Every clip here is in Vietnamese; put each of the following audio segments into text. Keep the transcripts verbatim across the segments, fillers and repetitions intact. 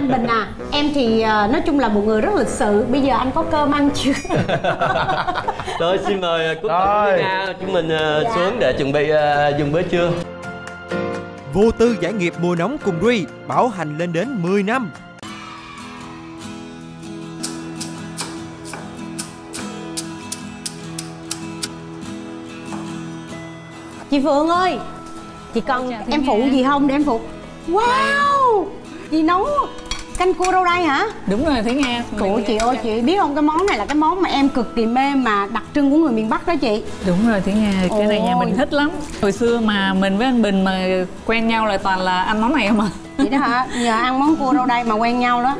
Anh Bình à, em thì nói chung là một người rất lịch sự. Bây giờ anh có cơm ăn chưa? Rồi xin mời Quốc Thuận Nga chúng mình uh, dạ. xuống để chuẩn bị uh, dùng bữa trưa. Vô tư giải nghiệp mùa nóng cùng Ri, bảo hành lên đến mười năm. Chị Phượng ơi, chị cần dạ, em phụ gì không để em phụ? Wow, chị nấu canh cua đâu đây hả? Đúng rồi Thúy Nga. Ủa chị ơi, chị biết không, cái món này là cái món mà em cực kỳ mê, mà đặc trưng của người miền Bắc đó chị. Đúng rồi Thúy Nga, cái này nhà mình thích lắm. Hồi xưa mà mình với anh Bình mà quen nhau là toàn là ăn món này không à. Vậy đó hả? Nhờ ăn món cua đâu đây mà quen nhau đó.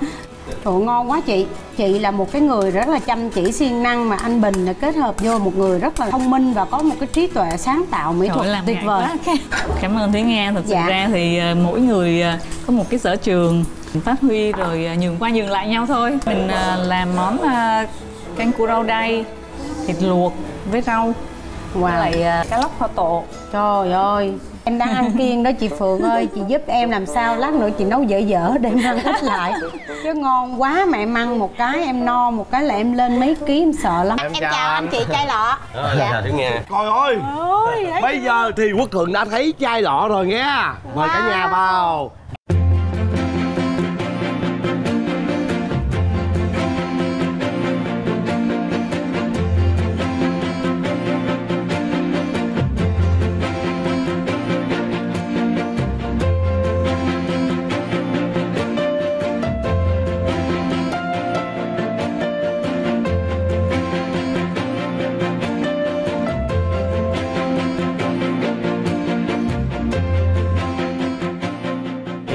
Trời ngon quá chị. Chị là một cái người rất là chăm chỉ siêng năng, mà anh Bình là kết hợp vô một người rất là thông minh và có một cái trí tuệ sáng tạo mỹ thuật tuyệt vời. Cảm ơn Thúy Nga. Thực sự dạ. ra thì mỗi người có một cái sở trường, phát huy rồi nhường qua nhường lại nhau thôi. Mình làm món canh cua rau đay, thịt luộc với rau, wow. với lại cá lóc kho tộ. Trời ơi, em đang ăn kiêng đó chị Phượng ơi, chị giúp em làm sao lát nữa chị nấu dở dở để em ăn ít lại. Chứ ngon quá mà em ăn một cái em no, một cái là em lên mấy ký em sợ lắm. Em, em chào anh, anh chị chai lọ. Ờ, dạ. Chào Thúy Nga. Trời ơi, ôi, bây giờ thì Quốc Thuận đã thấy chai lọ rồi nghe. Mời wow. cả nhà vào.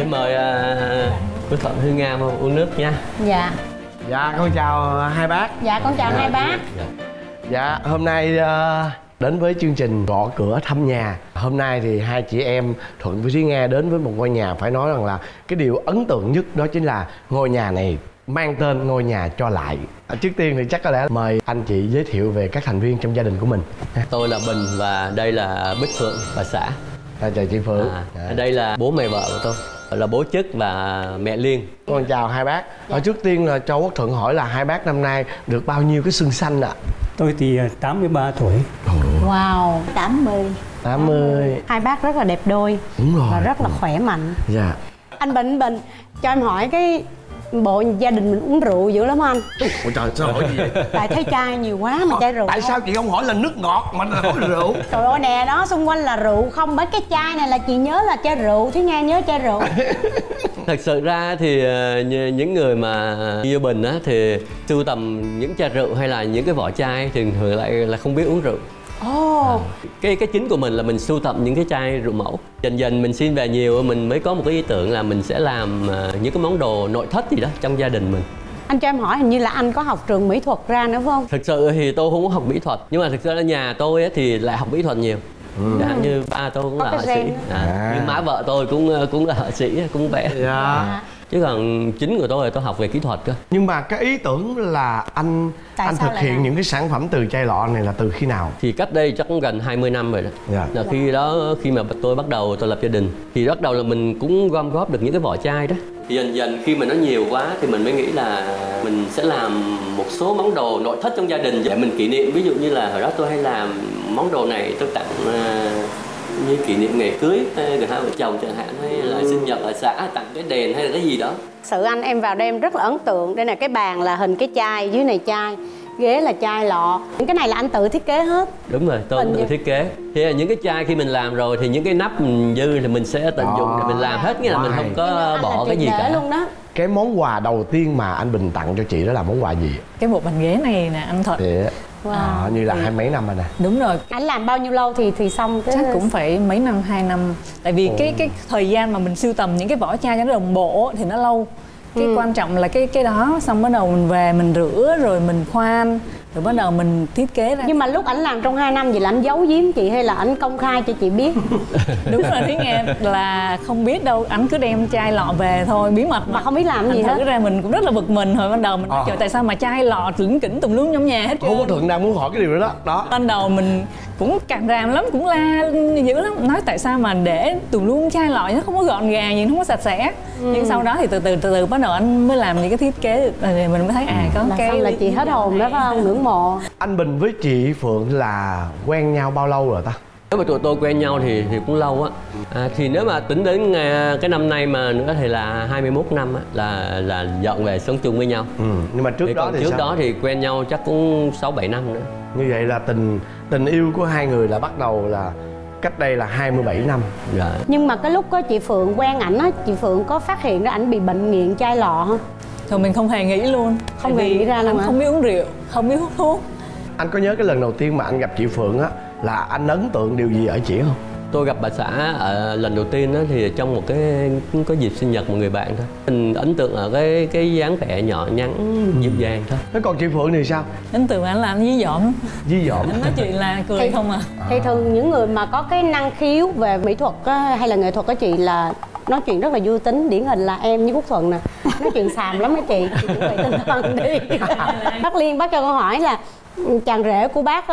Mời uh, Quốc Thuận Thúy Nga mà uống nước nha. Dạ. Dạ con chào hai bác. Dạ con chào dạ, hai bác. Dạ, dạ hôm nay uh, đến với chương trình Gõ Cửa Thăm Nhà. Hôm nay thì hai chị em Thuận với Thúy Nga đến với một ngôi nhà phải nói rằng là cái điều ấn tượng nhất đó chính là ngôi nhà này mang tên ngôi nhà cho lại. Trước tiên thì chắc có lẽ mời anh chị giới thiệu về các thành viên trong gia đình của mình. Tôi là Bình và đây là Bích Phượng bà xã. À, chào chị Phượng. À, dạ. Đây là bố mẹ vợ của tôi, là bố Chức và mẹ Liên. Con chào hai bác. Dạ. Trước tiên là cho Quốc Thuận hỏi là hai bác năm nay được bao nhiêu cái sương xanh ạ? À? Tôi thì tám mươi ba tuổi. Wow, tám mươi. tám mươi. Hai bác rất là đẹp đôi. Đúng rồi. Và rất là khỏe mạnh. Dạ. Anh Bình, Bình cho em hỏi cái bộ gia đình mình uống rượu dữ lắm anh. Ôi trời, sao hỏi gì vậy? Tại thấy chai nhiều quá mà chai rượu. Tại sao chị không hỏi là nước ngọt mà hỏi rượu? Trời ơi nè, đó xung quanh là rượu không, mấy cái chai này là chị nhớ là chai rượu, Thúy Nga nhớ chai rượu. Thật sự ra thì những người mà yêu Bình á thì sưu tầm những chai rượu hay là những cái vỏ chai thì thường lại là không biết uống rượu. Oh. À, cái cái chính của mình là mình sưu tập những cái chai rượu mẫu. Dần dần mình xin về nhiều, mình mới có một cái ý tưởng là mình sẽ làm uh, những cái món đồ nội thất gì đó trong gia đình mình. Anh cho em hỏi hình như là anh có học trường mỹ thuật ra nữa phải không? Thực sự thì tôi không có học mỹ thuật, nhưng mà thực sự là nhà tôi ấy thì lại học mỹ thuật nhiều. Ừ. Đã, như ba tôi cũng có là họa sĩ, à, như má vợ tôi cũng cũng là họa sĩ, cũng vẽ. Yeah. Chứ còn chính của tôi là tôi học về kỹ thuật cơ. Nhưng mà cái ý tưởng là anh Tại anh thực hiện là? những cái sản phẩm từ chai lọ này là từ khi nào? Thì cách đây chắc cũng gần hai mươi năm rồi đó. Yeah. Là khi đó khi mà tôi bắt đầu tôi lập gia đình thì bắt đầu là mình cũng gom góp được những cái vỏ chai đó. Thì dần dần khi mà nó nhiều quá thì mình mới nghĩ là mình sẽ làm một số món đồ nội thất trong gia đình để mình kỷ niệm. Ví dụ như là hồi đó tôi hay làm món đồ này tôi tặng uh, như kỷ niệm ngày cưới hay là hai vợ chồng chẳng hạn, hay là sinh nhật ở xã, tặng cái đèn hay là cái gì đó. Sự anh em vào đây em rất là ấn tượng. Đây là cái bàn là hình cái chai, dưới này chai, ghế là chai lọ. Những cái này là anh tự thiết kế hết? Đúng rồi, tôi tự thiết kế. Thì là những cái chai khi mình làm rồi thì những cái nắp mình dư thì mình sẽ tận dụng để mình làm hết, nghĩa là mình không có bỏ cái gì cả luôn đó. Cái món quà đầu tiên mà anh Bình tặng cho chị đó là món quà gì? Cái bộ bàn ghế này nè anh Thuận. Wow. À, như là ừ. hai mấy năm rồi nè. Đúng rồi. Anh làm bao nhiêu lâu thì thì xong? Chắc là... cũng phải mấy năm, hai năm. Tại vì ừ. cái cái thời gian mà mình sưu tầm những cái vỏ chai cho nó đồng bộ thì nó lâu. Cái ừ. quan trọng là cái cái đó, xong bắt đầu mình về mình rửa rồi mình khoan rồi bắt đầu mình thiết kế ra. Nhưng mà lúc ảnh làm trong hai năm vậy là ảnh giấu giếm chị hay là ảnh công khai cho chị biết? Đúng rồi Thúy Nga, là không biết đâu, ảnh cứ đem chai lọ về thôi, bí mật mà không biết làm gì hết. Ra mình cũng rất là bực mình, hồi ban đầu mình à. Trời, tại sao mà chai lọ lững kỉnh tùm lum trong nhà hết. Không có Thuận nào muốn hỏi cái điều đó đó, đó. Ban đầu mình cũng càm ràm lắm, cũng la dữ lắm, nói tại sao mà để tùm lum chai lọ nó không có gọn gàng gì, nó không có sạch sẽ. Ừ. Nhưng sau đó thì từ từ từ từ bắt đầu anh mới làm những cái thiết kế rồi mình mới thấy à có cái okay, là chị hết hồn đó phải không? Ngưỡng mộ. Anh Bình với chị Phượng là quen nhau bao lâu rồi ta? Nếu mà tụi tôi quen nhau thì thì cũng lâu á. À, thì nếu mà tính đến cái năm nay mà nữa thì là hai mươi mốt năm á, là là dọn về sống chung với nhau. Ừ. Nhưng mà trước thì đó thì trước sao? Đó thì quen nhau chắc cũng sáu bảy năm nữa. Như vậy là tình tình yêu của hai người là bắt đầu là cách đây là hai mươi bảy năm. Dạ. Nhưng mà cái lúc có chị Phượng quen ảnh á, chị Phượng có phát hiện ra ảnh bị bệnh nghiện chai lọ không? Thôi mình không hề nghĩ luôn. Không hề nghĩ ra luôn hả? Không biết uống rượu, không biết hút thuốc. Anh có nhớ cái lần đầu tiên mà anh gặp chị Phượng á là anh ấn tượng điều gì ở chị không? Tôi gặp bà xã ở lần đầu tiên đó thì trong một cái có dịp sinh nhật một người bạn thôi. Mình ấn tượng ở cái cái dáng vẻ nhỏ nhắn dịu dàng thôi. Thế còn chị Phượng thì sao? Ấn tượng anh là anh dí dỏm. Dí dỏm. Anh nói chuyện là cười thì, không à. Thì thường những người mà có cái năng khiếu về mỹ thuật á, hay là nghệ thuật của chị là nói chuyện rất là vui tính, điển hình là em với Quốc Thuận nè. Nói chuyện xàm lắm á chị, chị chuẩn bị tinh thần đi. Bác Liên, bác cho con hỏi là chàng rể của bác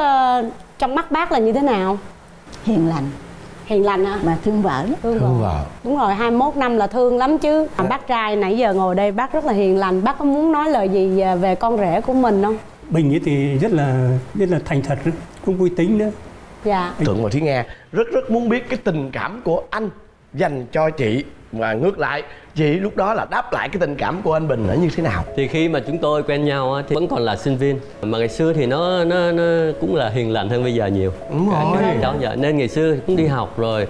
trong mắt bác là như thế nào? Hiền lành. Hiền lành hả? Mà thương vợ. Thương, thương vợ. vợ. Đúng rồi, hai mươi mốt năm là thương lắm chứ. Dạ. Bác trai nãy giờ ngồi đây bác rất là hiền lành. Bác có muốn nói lời gì về con rể của mình không? Bình ấy thì rất là rất là thành thật, cũng vui tính nữa. Dạ. Thượng và Thúy Nga rất rất muốn biết cái tình cảm của anh dành cho chị. Và ngược lại, chị lúc đó là đáp lại cái tình cảm của anh Bình là như thế nào? Thì khi mà chúng tôi quen nhau thì vẫn còn là sinh viên. Mà ngày xưa thì nó nó, nó cũng là hiền lành hơn bây giờ nhiều. Đúng rồi. Đó giờ. Nên ngày xưa cũng đi học rồi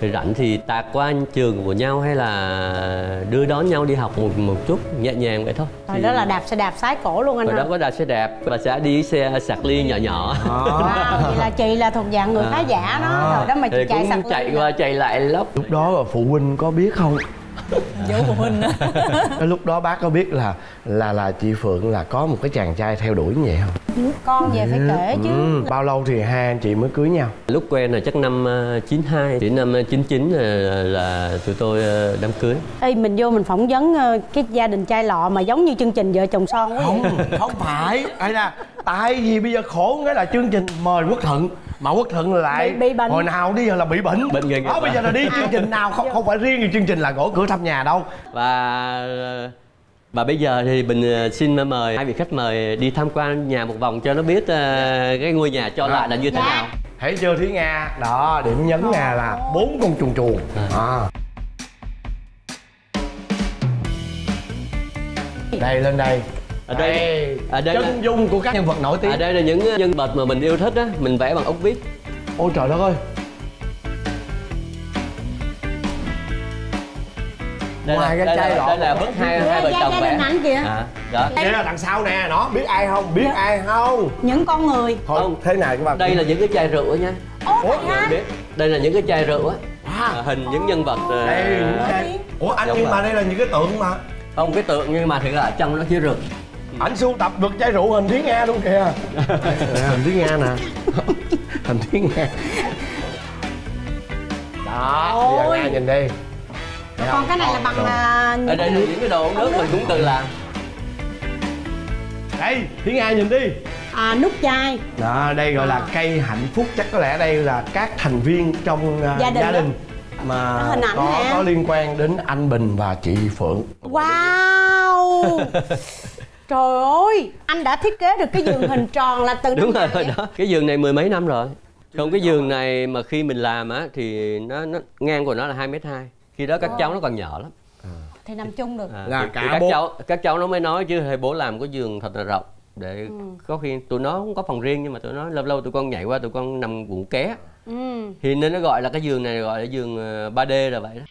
thì rảnh thì tạt qua trường của nhau hay là đưa đón nhau đi học một một chút, nhẹ nhàng vậy thôi. Rồi thì... đó là đạp xe đạp sái cổ luôn anh. Rồi hả? Đó có đạp xe đạp và sẽ đi xe sạc ly nhỏ nhỏ. À. Wow, vậy là chị là thuộc dạng người khá à. giả đó. À. Rồi đó mà chị thì chạy sạc ly. Chạy qua chạy lại lóc. Lúc đó là phụ huynh có biết không? Dấu phụ huynh đó. Lúc đó bác có biết là là là chị Phượng là có một cái chàng trai theo đuổi như vậy không? Con về phải kể chứ. Ừ. Bao lâu thì hai anh chị mới cưới nhau? Lúc quen là chắc năm chín hai, chỉ năm chín chín là, là tụi tôi đám cưới. Ê, mình vô mình phỏng vấn cái gia đình trai lọ mà giống như chương trình Vợ Chồng Son quá. Không, không phải. Ai ra? Tại vì bây giờ khổ cái là chương trình mời Quốc Thuận mà Quốc Thuận lại bị, bị bệnh. Hồi nào đi giờ là bị bệnh bệnh nghề nghiệp. Bây giờ là đi chương trình nào không không phải riêng chương trình là Gõ Cửa Thăm Nhà đâu. Và và bây giờ thì mình xin mời hai vị khách mời đi tham quan nhà một vòng cho nó biết uh, cái ngôi nhà cho à. lại là như thế nào. Thấy chưa Thúy Nga? Đó, điểm nhấn nhà là bốn con chuồn chuồn. À. Đây lên đây. Ở đây, ở đây chân dung là... của các nhân vật nổi tiếng. Ở đây là những nhân vật mà mình yêu thích á, mình vẽ bằng ốc vít. Ôi trời đất ơi. Đây ngoài là, cái đây chai lọ. Đây là bức hai hai vợ chồng vẽ. À, đó. Đây là đằng sau nè, nó biết ai không? Biết dạ. ai không? Những con người. Thôi, không, thế này các bạn. Đây là những cái chai rượu nha. Ủa, biết. Đây là những cái chai rượu á. À, hình những nhân vật. Đây, đây. Ủa anh nhưng mà đây là những cái tượng mà. Không, cái tượng nhưng mà thì là trong nó chứa rượu. Ảnh sưu tập được chai rượu hình Thúy Nga luôn kìa. Hình Thúy Nga nè. Hình Thúy Nga. Đó, bây giờ Nga nhìn đi. Còn không? Cái này là bằng... Ở đây là những cái đồ nước mình cũng tự làm. Đây, Thúy Nga nhìn đi. À, nút chai. Đó, đây gọi là cây hạnh phúc. Chắc có lẽ đây là các thành viên trong uh, gia đình, gia đình mà hình ảnh có, có liên quan đến anh Bình và chị Phượng. Wow. Trời ơi, anh đã thiết kế được cái giường hình tròn là từ đúng rồi đó. Cái giường này mười mấy năm rồi. Không, cái giường này mà khi mình làm á thì nó, nó ngang của nó là hai mét hai. Khi đó các cháu nó còn nhỏ lắm. À. Thì nằm chung được. À, là cả các bố. cháu các cháu nó mới nói chứ thầy bố làm cái giường thật là rộng để ừ. có khi tụi nó cũng có phòng riêng nhưng mà tụi nó lâu lâu tụi con nhảy qua tụi con nằm ngủ ké. Ừ. Thì nên nó gọi là cái giường này gọi là giường ba D là vậy đó.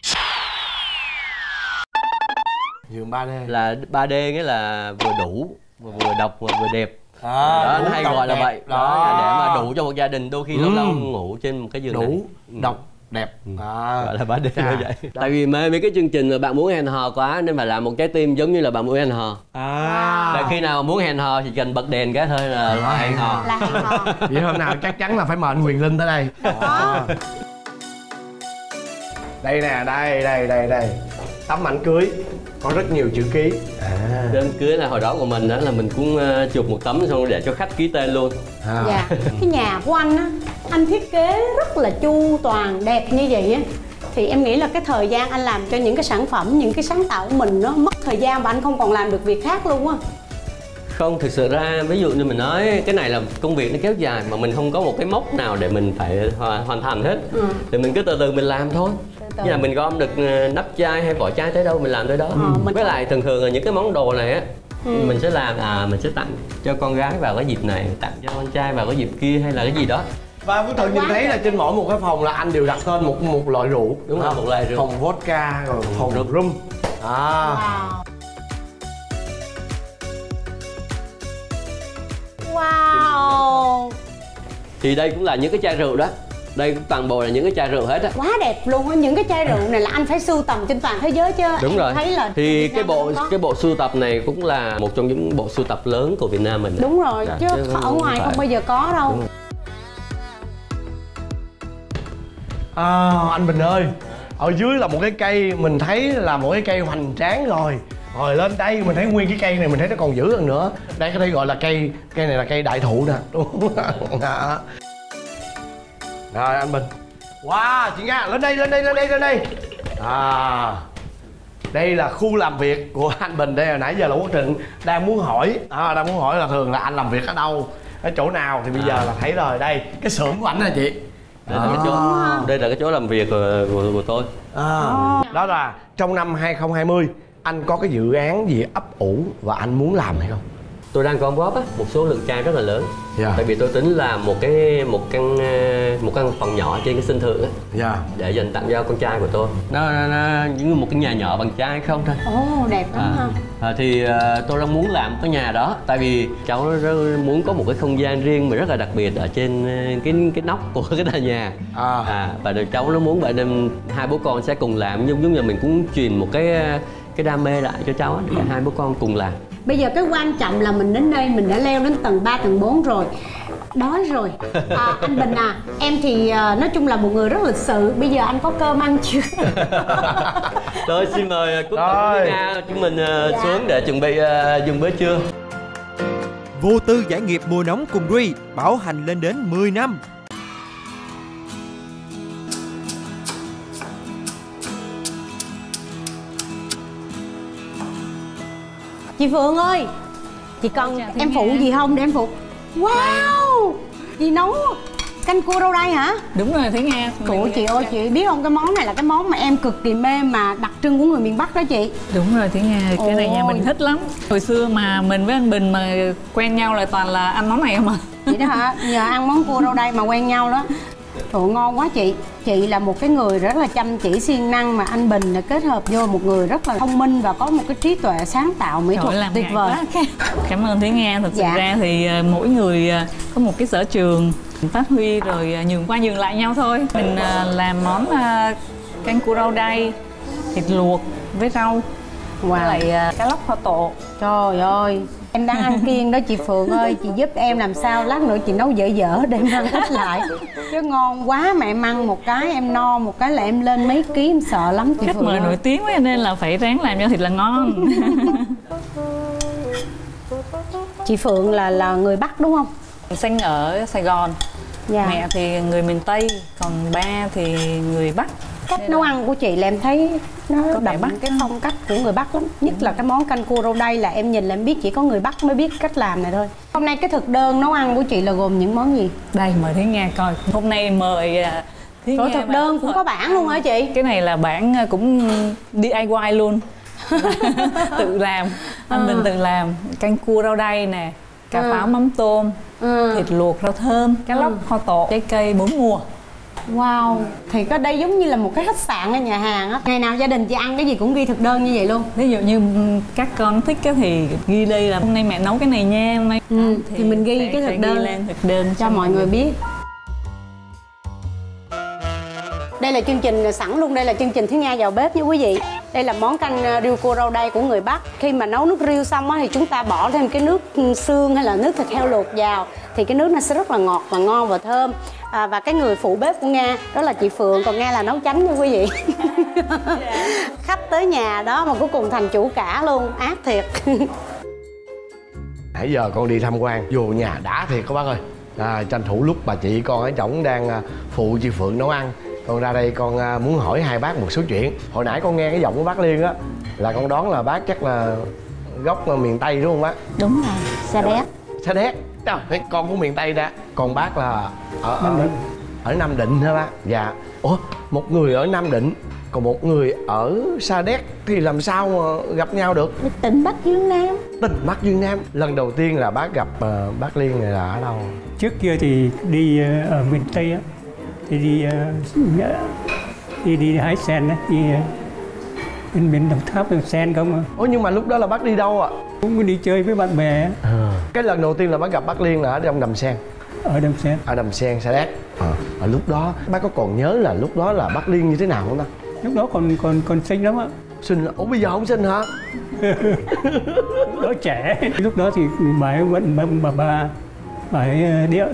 Giường ba D là ba D nghĩa là vừa đủ, vừa độc và vừa đẹp. À, đó, nó hay gọi là vậy. Đó, đó. Để mà đủ cho một gia đình đôi khi ừ. lâu lâu ngủ trên một cái giường đủ, này. Đủ, độc, đẹp à. Gọi là bả đi à. Vậy tại vì mê mấy cái chương trình mà bạn muốn hẹn hò quá nên phải làm một trái tim giống như là bạn muốn hẹn hò à. Là khi nào muốn hẹn hò thì cần bật đèn cái thôi là à. Hẹn hò là hẹn hò. Vậy hôm nào chắc chắn là phải mời anh Quyền Linh tới đây à. Đây nè, đây đây đây đây tấm ảnh cưới có rất nhiều chữ ký à. Đêm cưới là hồi đó của mình đó là mình cũng chụp một tấm xong để cho khách ký tên luôn à. Dạ cái nhà của anh á, anh thiết kế rất là chu toàn đẹp như vậy á, thì em nghĩ là cái thời gian anh làm cho những cái sản phẩm, những cái sáng tạo của mình nó mất thời gian và anh không còn làm được việc khác luôn á. Không, thực sự ra ví dụ như mình nói cái này là công việc nó kéo dài mà mình không có một cái mốc nào để mình phải ho hoàn thành hết ừ. Thì mình cứ từ từ mình làm thôi, như là mình gom được nắp chai hay vỏ chai tới đâu mình làm tới đó ừ. Với lại thường thường là những cái món đồ này á ừ. Mình sẽ làm à mình sẽ tặng cho con gái vào cái dịp này, tặng cho con trai vào cái dịp kia hay là cái gì đó. Và Quốc Thuận nhìn thấy là trên mỗi một cái phòng là anh đều đặt tên một một loại rượu đúng không? À, một loại rượu. Phòng vodka rồi phòng rượu rum à. Wow. Wow. Thì đây cũng là những cái chai rượu đó. Đây cũng toàn bộ là những cái chai rượu hết á. Quá đẹp luôn á, những cái chai rượu này là anh phải sưu tầm trên toàn thế giới chứ. Đúng em rồi. Thấy là thì cái bộ cái bộ sưu tập này cũng là một trong những bộ sưu tập lớn của Việt Nam mình. Đúng rồi, dạ, chứ, chứ ở ngoài phải. Không bao giờ có đâu. À, anh Bình ơi, ở dưới là một cái cây mình thấy là một cái cây hoành tráng rồi. Rồi lên đây mình thấy nguyên cái cây này mình thấy nó còn dữ hơn nữa. Đây có thể gọi là cây cây này là cây đại thụ nè. Đúng không? Đó. Rồi anh Bình. Wow, chị Nga, lên đây, lên đây, lên đây, lên đây. À, đây là khu làm việc của anh Bình đây. Hồi nãy giờ là Quốc Thuận đang muốn hỏi à, đang muốn hỏi là thường là anh làm việc ở đâu, ở chỗ nào thì bây giờ là thấy rồi. Đây, cái xưởng của ảnh nè chị. Đây là, à. cái chỗ, đây là cái chỗ làm việc của, của, của tôi à. Đó là trong năm hai không hai không anh có cái dự án gì ấp ủ và anh muốn làm hay không? Tôi đang gom góp á, một số lượng chai rất là lớn. Yeah. Tại vì tôi tính là một cái một căn một căn phòng nhỏ trên cái sân thượng á. Yeah. Để dành tặng cho con trai của tôi. Nó, nó, nó như một cái nhà nhỏ bằng chai không thôi. Ồ, oh, đẹp lắm à, ha. À, thì à, tôi đang muốn làm cái nhà đó. Tại vì cháu muốn có một cái không gian riêng mà rất là đặc biệt ở trên cái cái nóc của cái tòa nhà. À. À, và được cháu nó muốn vậy nên hai bố con sẽ cùng làm. Nhưng giống như mình cũng truyền một cái cái đam mê lại cho cháu để hai bố con cùng làm. Bây giờ cái quan trọng là mình đến đây mình đã leo đến tầng ba, tầng bốn rồi. Đói rồi à, anh Bình à, em thì nói chung là một người rất lịch sự. Bây giờ anh có cơm ăn chưa? Rồi xin mời Quốc Thuận chúng mình dạ. xuống để chuẩn bị uh, dùng bữa trưa. Vô tư giải nghiệp mùa nóng cùng Ri bảo hành lên đến mười năm. Chị Phượng ơi, chị cần em phụ gì không để em phụ? Wow, chị nấu canh cua rau đay hả? Đúng rồi Thúy Nga. Ủa chị ơi, chị biết không, cái món này là cái món mà em cực kỳ mê mà đặc trưng của người miền Bắc đó chị. Đúng rồi Thúy Nga, cái này nhà mình thích lắm. Hồi xưa mà mình với anh Bình mà quen nhau là toàn là ăn món này không à. Vậy đó hả? Nhờ ăn món cua rau đay mà quen nhau đó. Trời ngon quá chị. Chị là một cái người rất là chăm chỉ siêng năng mà anh Bình là kết hợp vô một người rất là thông minh và có một cái trí tuệ sáng tạo mỹ thuật tuyệt vời. Cảm ơn Thúy Nga. Thật sự dạ. ra thì mỗi người có một cái sở trường phát huy rồi nhường qua nhường lại nhau thôi. Mình làm món canh cua rau đay, thịt luộc với rau wow. với lại cá lóc kho tộ. Trời ơi, em đang ăn kiêng đó chị Phượng ơi, chị giúp em làm sao lát nữa chị nấu dở dở để em ăn ít lại chứ ngon quá. Mẹ ăn một cái em no, một cái là em lên mấy ký, em sợ lắm chị Phượng. Khách mời nổi tiếng quá nên là phải ráng làm cho thịt là ngon. Chị Phượng là là người Bắc đúng không? Sinh ở Sài Gòn. Dạ. Mẹ thì người miền Tây, còn ba thì người Bắc. Cách nấu ăn của chị là em thấy nó đậm cái phong cách của người Bắc lắm. Nhất là cái món canh cua rau đay là em nhìn là em biết chỉ có người Bắc mới biết cách làm này thôi. Hôm nay cái thực đơn nấu ăn của chị là gồm những món gì? Đây mời Thúy Nga coi. Hôm nay mời Thúy Nga. Thực đơn cũng có bảng luôn hả chị? Cái này là bảng cũng đê i y luôn. Tự làm, anh Bình tự làm. Canh cua rau đay nè, cà pháo mắm tôm, thịt luộc rau thơm, cá lóc kho tộ, trái cây bốn mùa. Wow, thì có đây giống như là một cái khách sạn hay nhà hàng á. Ngày nào gia đình chị ăn cái gì cũng ghi thực đơn như vậy luôn. Ví dụ như các con thích cái thì ghi đây là hôm nay mẹ nấu cái này nha hôm nay. Ừ, thì, thì mình ghi sẽ, cái thực đơn, ghi lên thực đơn cho mọi người biết. Đây là chương trình sẵn luôn, đây là chương trình Thúy Nga vào bếp nha quý vị. Đây là món canh riêu cua rau đay của người Bắc. Khi mà nấu nước riêu xong á, thì chúng ta bỏ thêm cái nước xương hay là nước thịt heo luộc vào, thì cái nước nó sẽ rất là ngọt và ngon và thơm. À, và cái người phụ bếp của Nga đó là chị Phượng, còn Nga là nấu chánh nha quý vị. Khách tới nhà đó mà cuối cùng thành chủ cả luôn, ác thiệt. Nãy giờ con đi tham quan vô nhà đã thiệt các bác ơi. À, tranh thủ lúc bà chị con ở chổng đang phụ chị Phượng nấu ăn, con ra đây con muốn hỏi hai bác một số chuyện. Hồi nãy con nghe cái giọng của bác Liên á, là con đoán là bác chắc là gốc miền Tây đúng không bác? Đúng rồi, Sa Đéc. Sa Đéc, con của miền Tây đã. Còn bác là ở, Nam Định. Ở, ở Nam Định hả bác? Dạ. Ủa, một người ở Nam Định, còn một người ở Sa Đéc thì làm sao mà gặp nhau được? Tỉnh Bắc Dương Nam. Tỉnh Bắc Dương Nam. Lần đầu tiên là bác gặp uh, bác Liên này là ở đâu? Trước kia thì đi uh, ở miền Tây á, thì đi uh, đi đi hái sen á, đi uh, bên miền Đồng Tháp làm sen không à. Ủa nhưng mà lúc đó là bác đi đâu ạ? À? Cũng đi chơi với bạn bè. À. Cái lần đầu tiên là bác gặp bác Liên là ở trong đầm sen. Ở đầm sen. Ở đầm sen Sa Đéc. À. Ở lúc đó bác có còn nhớ là lúc đó là bác Liên như thế nào không ta? Lúc đó còn còn còn xinh lắm á. Xinh là... Ủa bây giờ không xinh hả? Lúc đó trẻ. Lúc đó thì bà ấy vẫn bà bà bà ấy đeo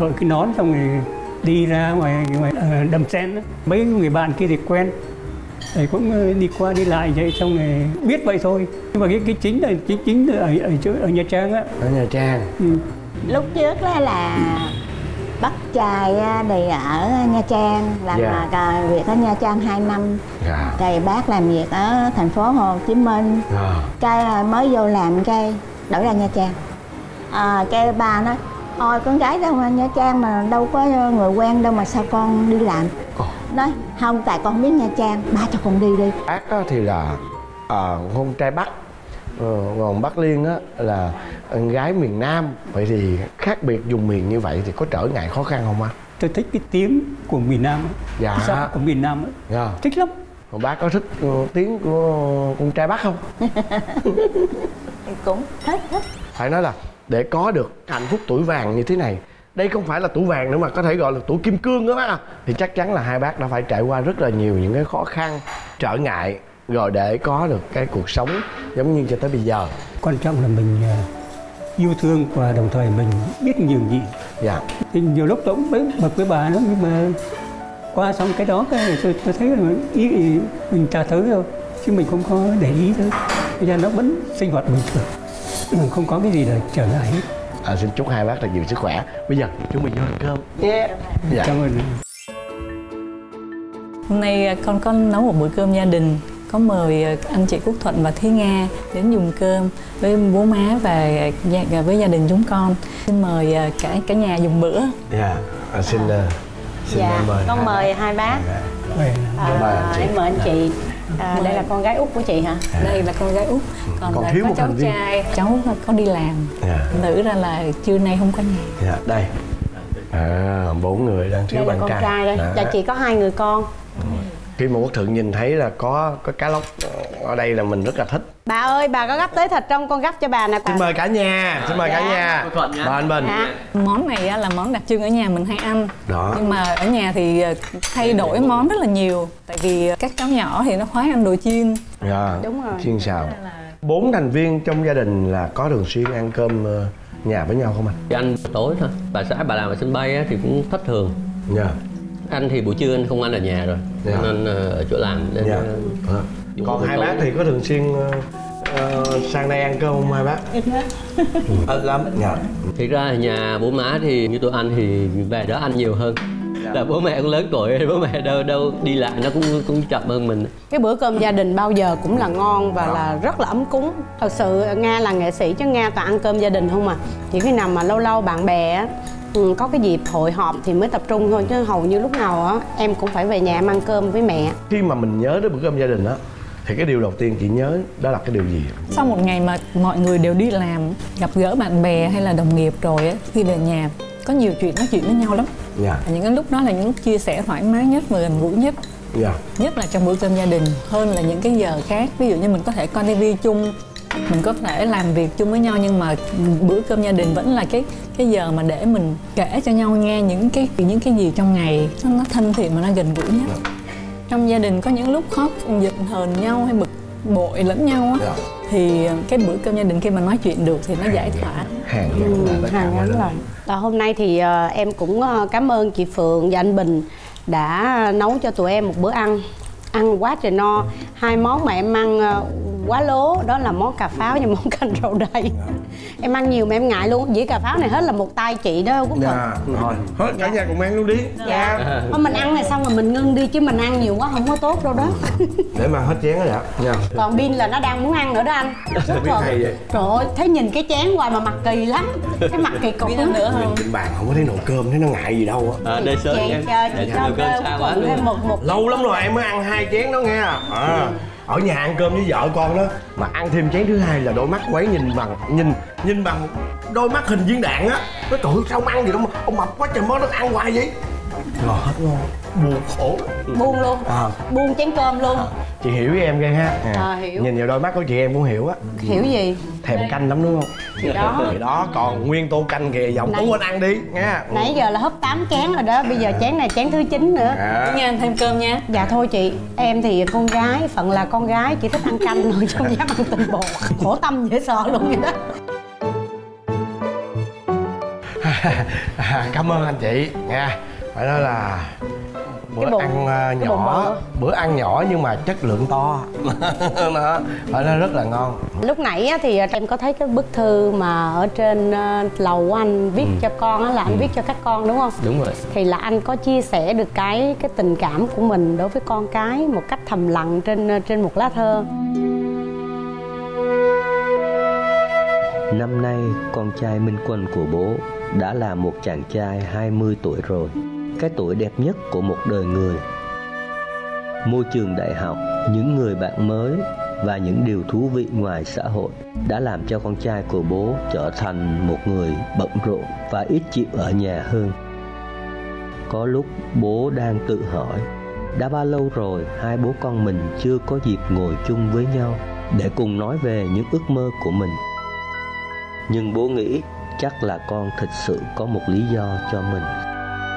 đội cái nón xong rồi đi ra ngoài ngoài đầm sen á. Mấy người bạn kia thì quen, thì cũng đi qua đi lại vậy, xong rồi biết vậy thôi. Nhưng mà cái cái chính là chính chính là ở ở chỗ ở Nha Trang á. Ở Nha Trang. Ừ. Lúc trước đó là bác trai thì ở Nha Trang làm yeah. việc ở Nha Trang hai năm, yeah. Thì bác làm việc ở thành phố Hồ Chí Minh, yeah. Cái mới vô làm cái đổi ra Nha Trang, à, cái ba nói ôi con gái ra ngoài Nha Trang mà đâu có người quen đâu mà sao con đi làm, oh. Nói không tại con biết Nha Trang ba cho con đi đi. Bác á thì là à, con trai Bắc, còn bác Liên á là con gái miền Nam. Vậy thì khác biệt dùng miền như vậy thì có trở ngại khó khăn không anh? Tôi thích cái tiếng của miền Nam ấy. Dạ. Sao của miền Nam ấy. Dạ. Thích lắm. Còn bác có thích tiếng của con trai Bắc không? Cũng thích, thích. Phải nói là để có được hạnh phúc tuổi vàng như thế này, đây không phải là tuổi vàng nữa mà có thể gọi là tuổi kim cương đó bác à. Thì chắc chắn là hai bác đã phải trải qua rất là nhiều những cái khó khăn, trở ngại, rồi để có được cái cuộc sống giống như cho tới bây giờ. Quan trọng là mình yêu thương và đồng thời mình biết nhiều gì. Dạ. Thì nhiều lúc tôi cũng với bật với bà đó, nhưng mà qua xong cái đó cái tôi, tôi thấy là ý mình tha thứ thôi, chứ mình không có để ý thôi. Bây giờ nó vẫn sinh hoạt bình thường, mình không có cái gì là trở ngại hết. À, xin chúc hai bác thật nhiều sức khỏe. Bây giờ chúng mình vô ăn cơm. Yeah. Dạ. Cảm ơn. Hôm nay con có nấu một bữa cơm gia đình, có mời anh chị Quốc Thuận và Thúy Nga đến dùng cơm với bố má và với gia đình chúng con. Xin mời cả cả nhà dùng bữa. Dạ, à, xin à, xin dạ, mời. Con mời hai bác. Mời à, em mời anh chị. À, đây là con gái út của chị hả? À. Đây là con gái út. Còn, còn thiếu có một cháu trai, viên. Cháu có đi làm. Dạ. Nữ ra là trưa nay không có nhà. Dạ, đây. À, bốn người đang thiếu bạn trai. Đây là con trai, trai đây. Đó. Là chị có hai người con. Ừ. Khi mà Quốc Thuận nhìn thấy là có có cá lóc ở đây là mình rất là thích. Bà ơi, bà có gắp tới thịt trong con gắp cho bà nè. Xin mời cả nhà, xin mời dạ. cả nhà. Bà anh Bình. Dạ. Món này là món đặc trưng ở nhà mình hay ăn. Đó. Nhưng mà ở nhà thì thay đổi món rất là nhiều. Tại vì các cháu nhỏ thì nó khoái ăn đồ chiên. Dạ. Đúng rồi. Chiên xào. Bốn thành viên trong gia đình là có thường xuyên ăn cơm nhà với nhau không anh? Thì ăn tối thôi. Bà xã bà làm ở sân bay thì cũng thất thường. Dạ. Anh thì buổi trưa anh không ăn ở nhà rồi, yeah. Anh ở chỗ làm nên yeah. à. Còn hai bác thì có thường xuyên uh, sang đây ăn cơm không hai bác? Ít lắm. Ít lắm. Dạ. Thực ra nhà bố má thì như tụi anh thì về đó ăn nhiều hơn. Yeah. Là bố mẹ cũng lớn tuổi, bố mẹ đâu đâu đi lại nó cũng cũng chậm hơn mình. Cái bữa cơm gia đình bao giờ cũng là ngon và là rất là ấm cúng. Thật sự Nga là nghệ sĩ chứ Nga toàn ăn cơm gia đình không à. Chỉ khi nào mà lâu lâu bạn bè Ừ, có cái dịp hội họp thì mới tập trung thôi, chứ hầu như lúc nào á em cũng phải về nhà ăn cơm với mẹ. Khi mà mình nhớ đến bữa cơm gia đình á thì cái điều đầu tiên chị nhớ đó là cái điều gì? Sau một ngày mà mọi người đều đi làm, gặp gỡ bạn bè hay là đồng nghiệp rồi á, khi về nhà có nhiều chuyện nói chuyện với nhau lắm. Dạ. Những cái lúc đó là những chia sẻ thoải mái nhất và gần gũi nhất. Dạ. Nhất là trong bữa cơm gia đình hơn là những cái giờ khác. Ví dụ như mình có thể coi tivi chung Mình có thể làm việc chung với nhau nhưng mà bữa cơm gia đình vẫn là cái cái giờ mà để mình kể cho nhau nghe những cái những cái gì trong ngày nó, nó thân thiện mà nó gần gũi nhất. Trong gia đình có những lúc khóc giận hờn nhau hay bực bội lẫn nhau á, thì cái bữa cơm gia đình khi mà nói chuyện được thì nó giải tỏa. Hàng ngắn lại. Và hôm nay thì em cũng cảm ơn chị Phượng và anh Bình đã nấu cho tụi em một bữa ăn ăn quá trời no. Hai món mà em ăn quá lố đó là món cà pháo và món canh rau đay. Em ăn nhiều mà em ngại luôn. Dĩa cà pháo này hết là một tay chị đó Quốc Thuận. Dạ, hết cả nhà cùng ăn luôn đi. Dạ. Thôi mình ăn này xong rồi mình ngưng đi, chứ mình ăn nhiều quá không có tốt đâu đó. Để mà hết chén đó dạ. Dạ. Còn Bin là nó đang muốn ăn nữa đó anh. Rất rồi. Trời ơi, thấy nhìn cái chén hoài mà mặt kỳ lắm. Cái mặt kỳ cục lắm nữa không? Trên bàn không có thấy nồi cơm, thấy nó ngại gì đâu á. À, để sớm chị, chị cho thêm một một lâu lắm rồi em mới ăn hai chén đó nghe. À. Ở nhà ăn cơm với vợ con đó mà ăn thêm chén thứ hai là đôi mắt quấy nhìn bằng nhìn nhìn bằng đôi mắt hình viên đạn á. Nó trời sao không ăn gì đâu mà ông mập quá trời mới nó ăn hoài vậy. Rồi hết ngon buồn khổ buông luôn à. Buông chén cơm luôn à. Chị hiểu với em ghê ha à. À, hiểu. Nhìn vào đôi mắt của chị em cũng hiểu á. Hiểu gì? Thèm đây. Canh lắm đúng không? Thì đó thì đó còn nguyên tô canh kìa dòng nãy... tú anh ăn đi nha. Nãy giờ là hấp tám chén rồi đó, bây giờ chén này chén thứ chín nữa à. Nha em thêm cơm nha. Dạ thôi chị, em thì con gái, phận là con gái chỉ thích ăn canh thôi chứ không dám ăn tinh bột. Khổ tâm dễ sợ luôn vậy đó. À, cảm ơn anh chị nha. Phải nói là bữa bộ, ăn uh, nhỏ, bữa ăn nhỏ nhưng mà chất lượng to. Phải nói rất là ngon. Lúc nãy á, thì em có thấy cái bức thư mà ở trên uh, lầu của anh viết ừ. cho con á, là anh ừ. viết cho các con đúng không? Đúng rồi. Thì là anh có chia sẻ được cái cái tình cảm của mình đối với con cái một cách thầm lặng trên trên một lá thơ. Năm nay con trai Minh Quân của bố đã là một chàng trai hai mươi tuổi rồi. Cái tuổi đẹp nhất của một đời người. Môi trường đại học, những người bạn mới và những điều thú vị ngoài xã hội đã làm cho con trai của bố trở thành một người bận rộn và ít chịu ở nhà hơn. Có lúc bố đang tự hỏi, đã bao lâu rồi hai bố con mình chưa có dịp ngồi chung với nhau để cùng nói về những ước mơ của mình. Nhưng bố nghĩ chắc là con thật sự có một lý do cho mình.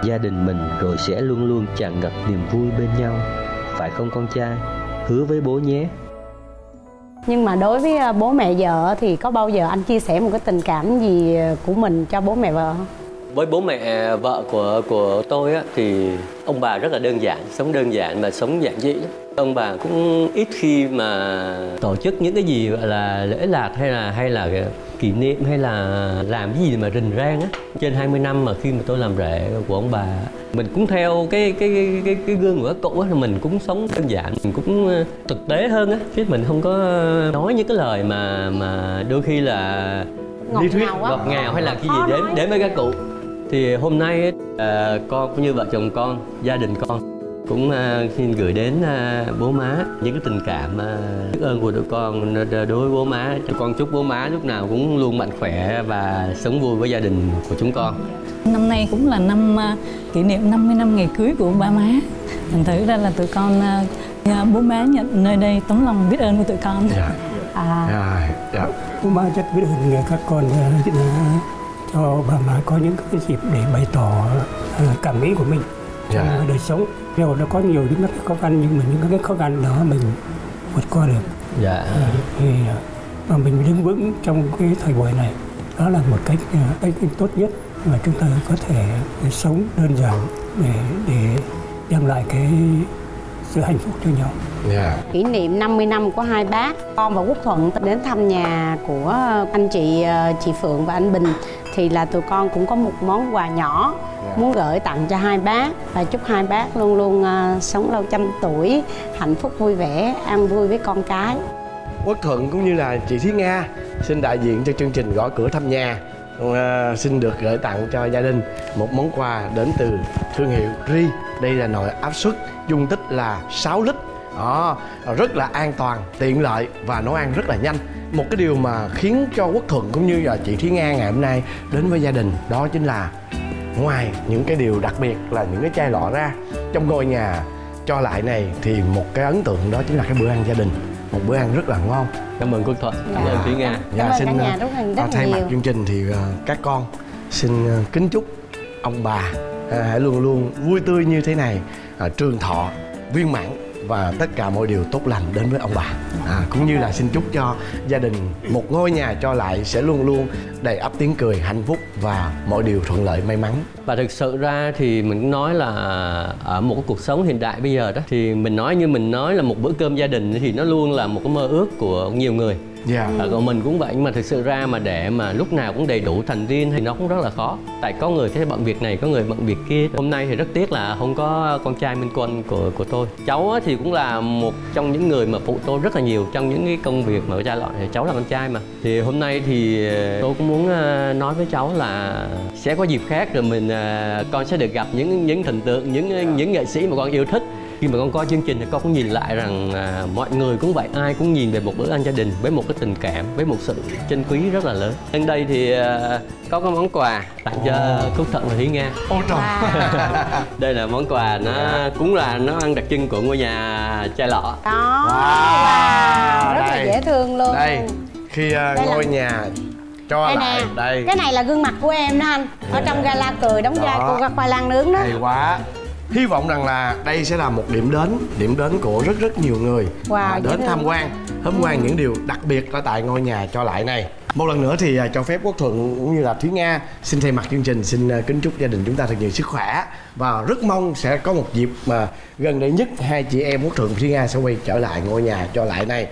Gia đình mình rồi sẽ luôn luôn tràn ngập niềm vui bên nhau. Phải không con trai? Hứa với bố nhé. Nhưng mà đối với bố mẹ vợ thì có bao giờ anh chia sẻ một cái tình cảm gì của mình cho bố mẹ vợ không? Với bố mẹ vợ của của tôi á, thì ông bà rất là đơn giản, sống đơn giản mà sống giản dị lắm. Ông bà cũng ít khi mà tổ chức những cái gì gọi là lễ lạt hay là hay là kỷ niệm hay là làm cái gì mà rình rang á. Trên hai mươi năm mà khi mà tôi làm rể của ông bà, mình cũng theo cái cái cái cái, cái gương của các cụ á, mình cũng sống đơn giản, mình cũng thực tế hơn á, chứ mình không có nói những cái lời mà mà đôi khi là lý thuyết ngọt ngào hay là cái gì đến đến với các cụ. Thì hôm nay à, con cũng như vợ chồng con, gia đình con cũng à, xin gửi đến à, bố má những cái tình cảm à, biết ơn của tụi con đối với bố má. Tụi con chúc bố má lúc nào cũng luôn mạnh khỏe và sống vui với gia đình của chúng con. Năm nay cũng là năm à, kỷ niệm năm mươi năm ngày cưới của ba má. Thành thử ra là tụi con à, nhà bố má nhận nơi đây tấm lòng biết ơn của tụi con. Dạ. À. Dạ. Dạ. Bố má rất biết ơn các con. Cho bà má có những cái dịp để bày tỏ cảm nghĩ của mình trong yeah. đời sống. Rồi nó có nhiều những cái khó khăn nhưng mà những cái khó khăn đó mình vượt qua được. Dạ. Yeah. Thì mà mình đứng vững trong cái thời buổi này, đó là một cách cách tốt nhất mà chúng ta có thể sống đơn giản để để đem lại cái sự hạnh phúc cho nhau. Yeah. Kỷ niệm năm mươi năm của hai bác, con và Quốc Thuận đến thăm nhà của anh chị chị Phượng và anh Bình, thì là tụi con cũng có một món quà nhỏ yeah. muốn gửi tặng cho hai bác và chúc hai bác luôn luôn uh, sống lâu trăm tuổi, hạnh phúc vui vẻ, an vui với con cái. Quốc Thuận cũng như là chị Thúy Nga xin đại diện cho chương trình Gõ Cửa Thăm Nhà uh, xin được gửi tặng cho gia đình một món quà đến từ thương hiệu Ri. Đây là nồi áp suất dung tích là sáu lít. Đó, rất là an toàn, tiện lợi và nấu ăn rất là nhanh. Một cái điều mà khiến cho Quốc Thuận cũng như là chị Thúy Nga ngày hôm nay đến với gia đình đó chính là ngoài những cái điều đặc biệt là những cái chai lọ ra, trong ngôi nhà cho lại này thì một cái ấn tượng đó chính là cái bữa ăn gia đình. một bữa ăn rất là ngon. Cảm ơn Quốc Thuận, cảm ơn Thúy Nga. Dạ, xin thay mặt chương trình thì các con xin kính chúc ông bà hãy luôn luôn vui tươi như thế này, trường thọ, viên mãn và tất cả mọi điều tốt lành đến với ông bà. À, cũng như là xin chúc cho gia đình một ngôi nhà cho lại sẽ luôn luôn đầy ắp tiếng cười, hạnh phúc và mọi điều thuận lợi, may mắn. Và thực sự ra thì mình nói là ở một cuộc sống hiện đại bây giờ đó thì mình nói như mình nói là một bữa cơm gia đình thì nó luôn là một cái mơ ước của nhiều người. Yeah. À, còn mình cũng vậy, nhưng mà thực sự ra mà để mà lúc nào cũng đầy đủ thành viên thì nó cũng rất là khó. Tại có người thế bận việc này, có người bận việc kia. Hôm nay thì rất tiếc là không có con trai Minh Quân của của tôi. Cháu thì cũng là một trong những người mà phụ tôi rất là nhiều trong những cái công việc mà cha loại. Cháu là con trai mà. Thì hôm nay thì tôi cũng muốn nói với cháu là sẽ có dịp khác rồi mình con sẽ được gặp những những thần tượng, những những nghệ sĩ mà con yêu thích. Khi mà con coi chương trình thì con cũng nhìn lại rằng à, mọi người cũng vậy, ai cũng nhìn về một bữa ăn gia đình với một cái tình cảm, với một sự trân quý rất là lớn. Nên đây thì à, có cái món quà tặng oh. cho Quốc Thuận và Thúy Nga. Ôi trời. Đây là món quà, nó cũng là nó ăn đặc trưng của ngôi nhà chai lọ. Đó. Wow. Wow. Rất đây. Là dễ thương luôn. Đây, khi uh, ngôi là... nhà cho đây lại nè. Đây. Cái này là gương mặt của em đó anh. Ở trong gala cười đóng vai cô gà khoai lang nướng đó. Hay quá. Hy vọng rằng là đây sẽ là một điểm đến, điểm đến của rất rất nhiều người wow, đến tham quan, tham quan những điều đặc biệt ở tại ngôi nhà cho lại này. Một lần nữa thì cho phép Quốc Thuận cũng như là Thúy Nga xin thay mặt chương trình xin kính chúc gia đình chúng ta thật nhiều sức khỏe. Và rất mong sẽ có một dịp mà gần đây nhất hai chị em Quốc Thuận và Thúy Nga sẽ quay trở lại ngôi nhà cho lại này.